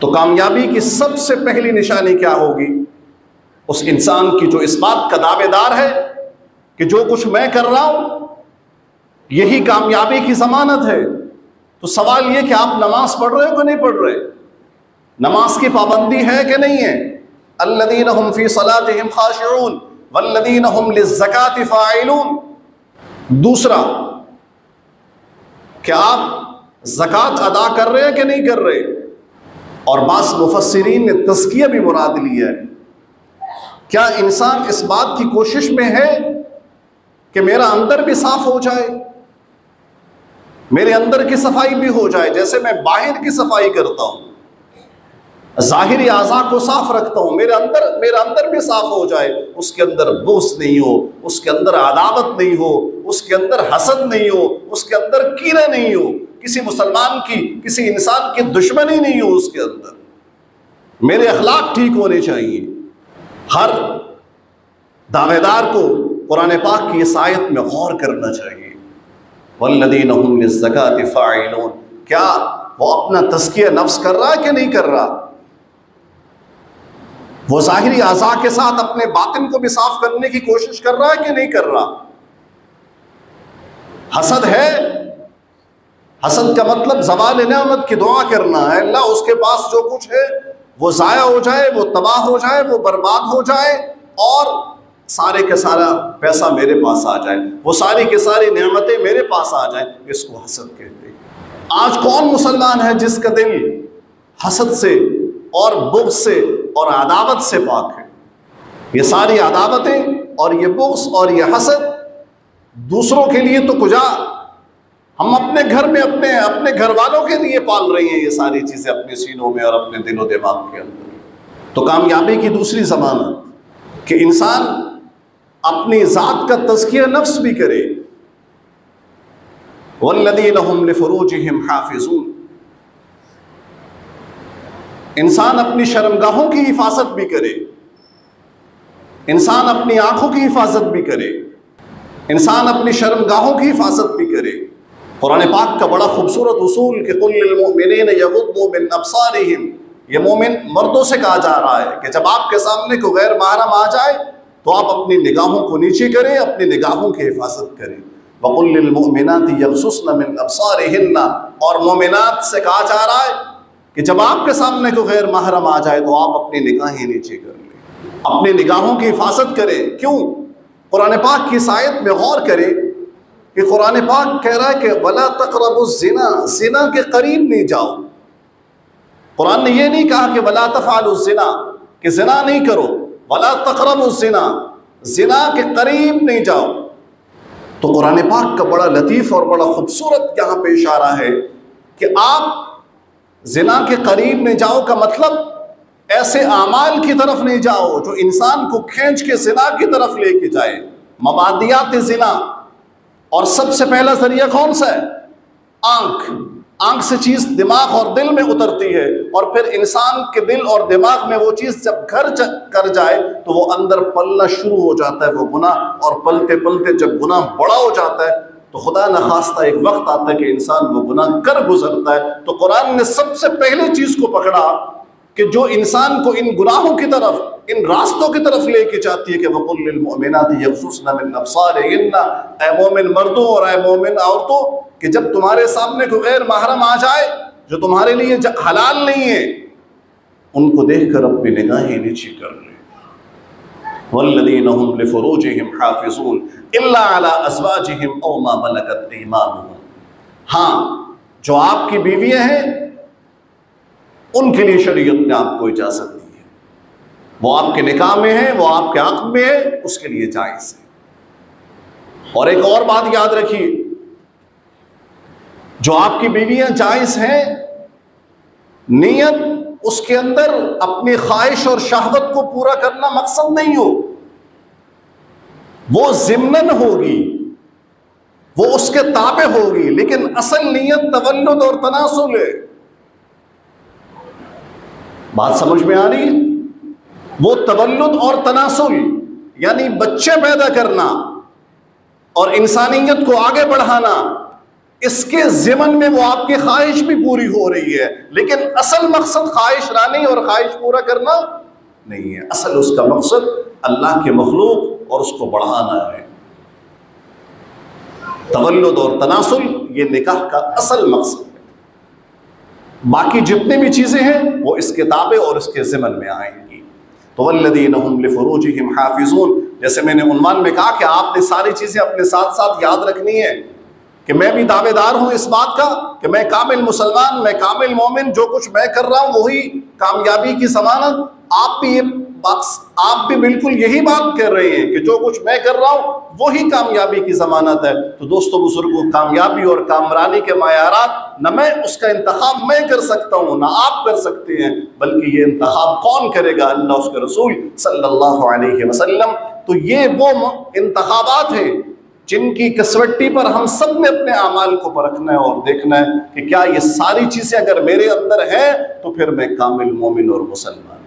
तो कामयाबी की सबसे पहली निशानी क्या होगी? उस इंसान की जो इस बात का दावेदार है कि जो कुछ मैं कर रहा हूं यही कामयाबी की जमानत है। तो सवाल यह कि आप नमाज पढ़ रहे हो कि नहीं पढ़ रहे, नमाज की पाबंदी है कि नहीं है। अल्लज़ीना हुम फ़ी सलातिहिम ख़ाशिऊन वल्लज़ीना हुम लिज़्ज़काति फ़ाइलून। दूसरा कि आप ज़कात अदा कर रहे हैं कि नहीं कर रहे। और बास मुफस्सिरीन ने तज़किया भी मुराद लिया है। क्या इंसान इस बात की कोशिश में है कि मेरा अंदर भी साफ हो जाए, मेरे अंदर की सफाई भी हो जाए, जैसे मैं बाहर की सफाई करता हूं, जाहिरी आज़ा को साफ रखता हूं, मेरे अंदर भी साफ हो जाए, उसके अंदर बोस नहीं हो, उसके अंदर अदावत नहीं हो, उसके अंदर हसद नहीं हो, उसके अंदर कीना नहीं हो, किसी मुसलमान की किसी इंसान की दुश्मनी नहीं हो उसके अंदर, मेरे अखलाक ठीक होने चाहिए। हर दावेदार को कुरान पाक की इस आयत में गौर करना चाहिए। वल्लज़ीना हुम लिज़्ज़काति फ़ाइलून, क्या वो अपना तज़किया नफ्स कर रहा है कि नहीं कर रहा। वो ज़ाहिरी आज़ा के साथ अपने बातिन को भी साफ करने की कोशिश कर रहा है कि नहीं कर रहा। हसद है, हसद का मतलब ज़वाल नेमत की दुआ करना है, अल्लाह उसके पास जो कुछ है वो ज़ाया हो जाए, वो तबाह हो जाए, वो बर्बाद हो जाए और सारे का सारा पैसा मेरे पास आ जाए, वो सारी के सारी नेमतें मेरे पास आ जाए, इसको हसद कहते हैं। आज कौन मुसलमान है जिसका दिल हसद से और बुग़्ज़ से और अदावत से पाक है। ये सारी अदावतें और ये बुग़्ज़ और ये हसद दूसरों के लिए तो कुजा, हम अपने घर में अपने घर वालों के लिए पाल रही हैं ये सारी चीज़ें अपने सीनों में और अपने दिलो दिमाग के अंदर। तो कामयाबी की दूसरी ज़मानत कि इंसान अपनी ज़ात का तज़किया नफ्स भी करे। वल्लज़ीना हुम लिफ़ुरूजिहिम हाफ़िज़ून, इंसान अपनी शर्मगाहों की हिफाजत भी करे, इंसान अपनी आंखों की हिफाजत भी करे, इंसान अपनी शर्मगाहों की हिफाजत भी करे। कुरान पाक का बड़ा खूबसूरत उसूल कि कुल लिल मुमिनीन यगुद्दू मिन अब्सारिहिम, ये मोमिन मर्दों से कहा जा रहा है कि जब आपके सामने को गैर महरम आ जाए तो आप अपनी निगाहों को नीचे करें, अपनी निगाहों की हिफाजत करें। वक़ुल लिल मुमिनाति यग़्सुस्ना मिन अब्सारिहिन्ना, और मोमिनात से कहा जा रहा है कि जब आपके सामने को गैर महरम आ जाए तो आप अपनी निगाहें नीचे कर लें, अपनी निगाहों की हिफाजत करें। क्यों? कुरान पाक की इस आयत में गौर करें कि कुरान पाक कह रहा है कि वला तक़रबुज़्ज़िना, ज़िना के करीब नहीं जाओ। कुरान ने यह नहीं कहा कि वला तफ़अलुज़्ज़िना, कि ज़िना नहीं करो, वला तक़रबुज़्ज़िना, ज़िना के करीब नहीं जाओ। तो कुरान पाक का बड़ा लतीफ़ और बड़ा खूबसूरत यहाँ पे इशारा है कि आप ज़िना के करीब नहीं जाओ का मतलब ऐसे आमाल की तरफ नहीं जाओ जो इंसान को खींच के ज़िना की तरफ लेके जाए। मवादियात ज़िना, और सबसे पहला जरिया कौन सा है? आँख। आँख से चीज़ दिमाग और दिल में उतरती है और फिर इंसान के दिल और दिमाग में वो चीज़ जब घर कर जाए तो वो अंदर पलना शुरू हो जाता है वो गुनाह, और पलते पलते जब गुनाह बड़ा हो जाता है तो खुदा न खास्ता एक वक्त आता है कि इंसान वो गुनाह कर गुजरता है। तो कुरान ने सबसे पहले चीज़ को पकड़ा कि जो इंसान को इन गुनाहों की तरफ, इन रास्तों की तरफ लेके जाती है कि वक़ुल लिल मुमिनाति यग़्सुस्ना मिन अब्सारिहिन्ना, ऐ मोमिन मर्दों और ऐ मोमिन औरतों, कि जब तुम्हारे सामने कोई गैर महरम आ जाए जो तुम्हारे लिए हलाल नहीं है, उनको देखकर अपनी निगाहें नीची कर लें। वल्लज़ीना हुम लिफ़ुरूजिहिम हाफ़िज़ून इल्ला अला अज़वाजिहिम अव मा मलकत ऐमानुहुम। हाँ, जो आपकी बीवियाँ हैं उनके लिए शरीयत ने आपको इजाज़त दी है, वो आपके निकाह में है, वो आपके हक़ में है, उसके लिए जायज़ है। और एक और बात याद रखिए, जो आपकी बीवियां जायज़ हैं, नीयत उसके अंदर अपनी ख्वाहिश और शहवत को पूरा करना मकसद नहीं हो, वो ज़िम्नन होगी, वो उसके ताबे होगी, लेकिन असल नीयत तवल्लुद और तनासुल है। बात समझ में आ रही है? वो तवल्लुद और तनासुल यानी बच्चे पैदा करना और इंसानियत को आगे बढ़ाना, इसके ज़मन में वो आपकी ख्वाहिश भी पूरी हो रही है, लेकिन असल मकसद ख्वाहिश लानी और ख्वाहिश पूरा करना नहीं है। असल उसका मकसद अल्लाह के मखलूक और उसको बढ़ाना है। तवल्लुद और तनासुल ये निकाह का असल मकसद है। बाकी जितने भी चीज़ें हैं वो इसके ताबे और इसके ज़मन में आएंगी। तो वल्लज़ीना हुम लिफ़ुरूजिहिम हाफ़िज़ून, जैसे मैंने उन्वान में कहा कि आपने सारी चीज़ें अपने साथ साथ याद रखनी है कि मैं भी दावेदार हूँ इस बात का कि मैं कामिल मुसलमान, मैं कामिल मोमिन, जो कुछ मैं कर रहा हूँ वही कामयाबी की जमानत। आप भी बिल्कुल यही बात कर रहे हैं कि जो कुछ मैं कर रहा हूँ वही कामयाबी की जमानत है। तो दोस्तों बुजुर्गों, कामयाबी और कामरानी के मायारात न मैं उसका इंतखाब मैं कर सकता हूँ ना आप कर सकते हैं, बल्कि ये इंतखाब कौन करेगा? अल्लाह उसके रसूल सल्लल्लाहु अलैहि वसल्लम। तो ये वो इंतखाबात हैं जिनकी कसवट्टी पर हम सब ने अपने अमाल को परखना है और देखना है कि क्या ये सारी चीज़ें अगर मेरे अंदर हैं तो फिर मैं कामिल मोमिन और मुसलमान।